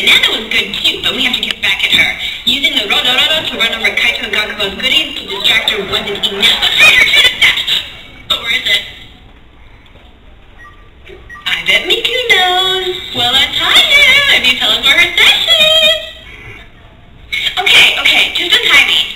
Banana was good too, but we have to get back at her. Using the Roda Rora to run over Kaito and Gakumo's goodies to distract her wasn't enough. I had her to the theft! But where is it? I bet Miku knows. Well, I tell you, if you tell us where her stash is. Okay, just untie me.